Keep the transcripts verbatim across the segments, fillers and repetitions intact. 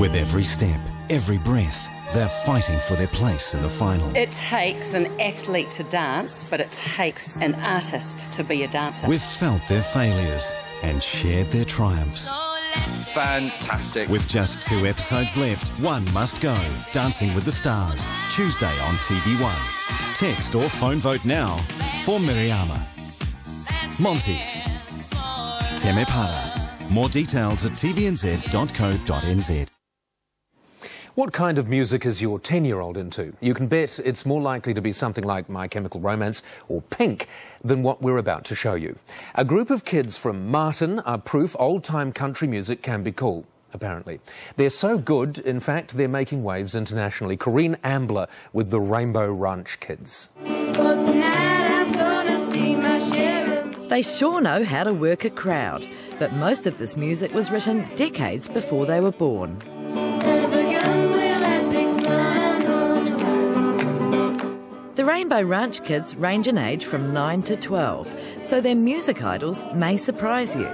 With every step, every breath, they're fighting for their place in the final. It takes an athlete to dance, but it takes an artist to be a dancer. We've felt their failures and shared their triumphs. Fantastic. With just two episodes left, one must go. Dancing with the Stars, Tuesday on T V one. Text or phone vote now for Miriama, Monty, Temepara. More details at t v n z dot co dot n z. What kind of music is your ten-year-old into? You can bet it's more likely to be something like My Chemical Romance or Pink than what we're about to show you. A group of kids from Martin are proof old-time country music can be cool, apparently. They're so good, in fact, they're making waves internationally. Corinne Ambler with the Rainbow Ranch Kids. For tonight I'm gonna see my sheriff. They sure know how to work a crowd, but most of this music was written decades before they were born. The Rainbow Ranch Kids range in age from nine to twelve, so their music idols may surprise you.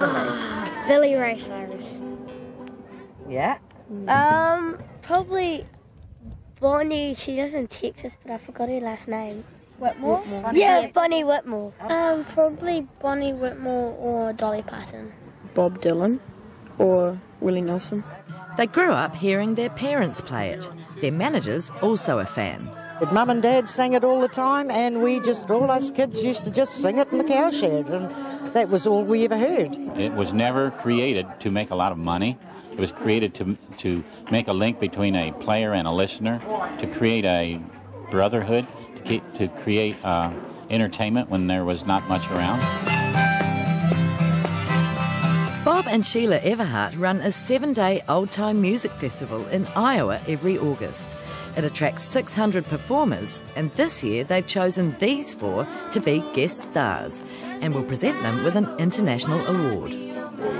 Uh, Billy Ray Cyrus. Yeah? Um, probably Bonnie, she lives in Texas, but I forgot her last name. Whitmore? Whitmore. Bonnie. Yeah, Bonnie Whitmore. Um, probably Bonnie Whitmore or Dolly Parton. Bob Dylan or Willie Nelson. They grew up hearing their parents play it. Their manager's also a fan. Mum and Dad sang it all the time, and we just, all us kids used to just sing it in the cowshed, and that was all we ever heard. It was never created to make a lot of money. It was created to, to make a link between a player and a listener, to create a brotherhood, to, keep, to create uh, entertainment when there was not much around. Bob and Sheila Everhart run a seven-day old-time music festival in Iowa every August. It attracts six hundred performers, and this year they've chosen these four to be guest stars and will present them with an international award.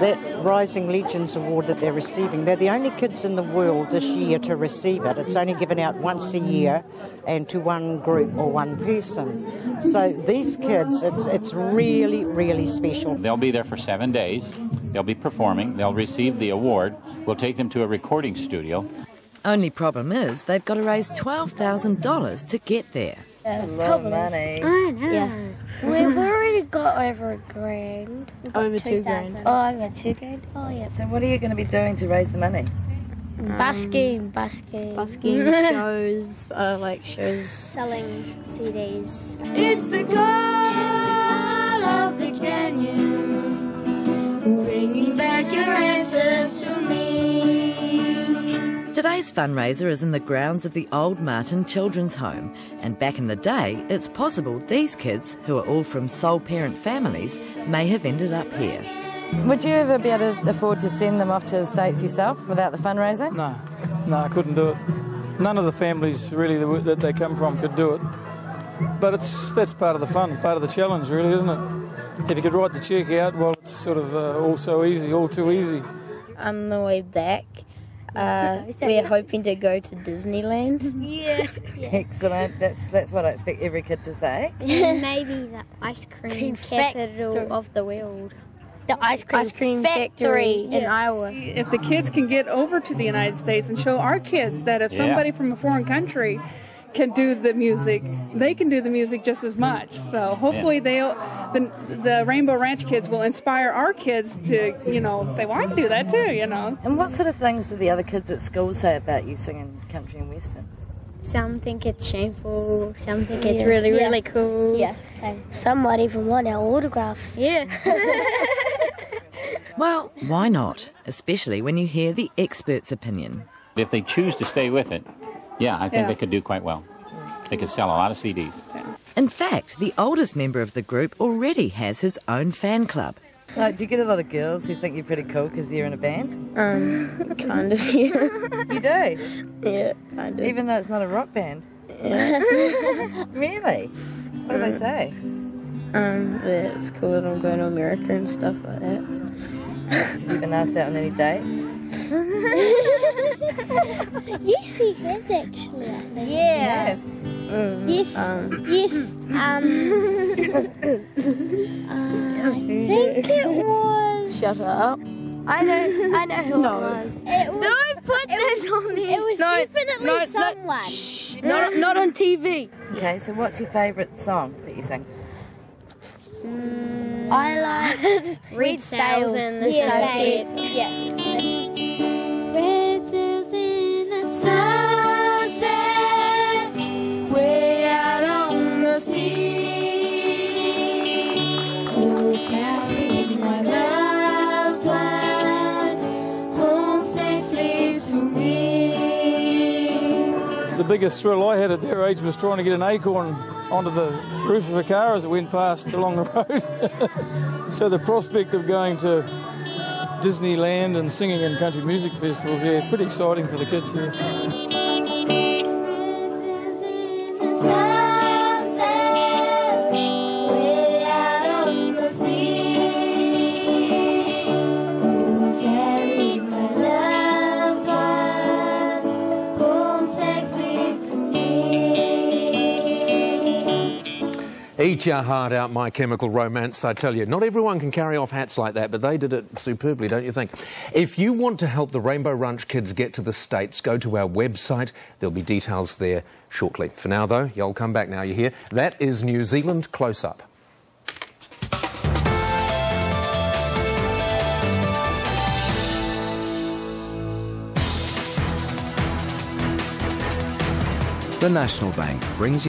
That Rising Legends award that they're receiving, they're the only kids in the world this year to receive it. It's only given out once a year and to one group or one person. So these kids, it's, it's really, really special. They'll be there for seven days. They'll be performing. They'll receive the award. We'll take them to a recording studio. Only problem is they've got to raise twelve thousand dollars to get there. That's a lot of money. I know. Yeah. We've already got over a grand. Over two, two grand. Oh, over two grand? Oh, yeah. Then what are you going to be doing to raise the money? Um, busking, busking. Busking, shows, uh, like shows. Selling C Ds. It's the call of the canyon, bringing back your answers to me. Today's fundraiser is in the grounds of the old Martin Children's Home, and back in the day, it's possible these kids, who are all from sole parent families, may have ended up here. Would you ever be able to afford to send them off to the States yourself without the fundraiser? No, no, I couldn't do it. None of the families really that they come from could do it. But it's that's part of the fun, part of the challenge really, isn't it? If you could write the cheque out, well, it's sort of uh, all so easy, all too easy. On the way back, Uh, we're hoping to go to Disneyland. Yeah. Yeah. Excellent. That's that's what I expect every kid to say. Maybe the ice cream capital factory of the world. The ice cream, ice cream factory, factory in yeah. Iowa. If the kids can get over to the United States and show our kids that if yeah. somebody from a foreign country can do the music, they can do the music just as much. So hopefully yeah. they'll, the, the Rainbow Ranch Kids will inspire our kids to, you know, say, well, I can do that too, you know. And what sort of things do the other kids at school say about you singing country and western? Some think it's shameful, some think yeah. it's really, yeah. really cool. Yeah. Same. Some might even want our autographs. Yeah. Well, why not? Especially when you hear the expert's opinion. If they choose to stay with it, yeah, I think yeah. they could do quite well. They could sell a lot of C Ds. In fact, the oldest member of the group already has his own fan club. Like, do you get a lot of girls who think you're pretty cool because you're in a band? Um, kind of, yeah. You do? Yeah, kind of. Even though it's not a rock band? Yeah. Really? What do um, they say? Um, yeah, it's cool that I'm going to America and stuff like that. You been asked out on any dates? Yes, he has actually, I think. Yeah. Mm, yes. Um. Yes. Um. uh, I think it was. Shut up. I know. I know who no. it was. It was. Oh, man. It was no, definitely no, someone. No, shh, not, not on T V. Okay, so what's your favourite song that you sing? Mm, I like Red Sails in the Sunset. Yeah. Red sails in the sunset, way out on the sea. Oh, carry my loved one home safely to me. The biggest thrill I had at their age was trying to get an acorn onto the roof of a car as it went past along the road. So the prospect of going to Disneyland and singing in country music festivals, yeah, pretty exciting for the kids here. Yeah. Eat your heart out, My Chemical Romance, I tell you. Not everyone can carry off hats like that, but they did it superbly, don't you think? If you want to help the Rainbow Ranch Kids get to the States, go to our website. There'll be details there shortly. For now, though, y'all come back now, you hear? That is New Zealand Close Up. The National Bank brings you...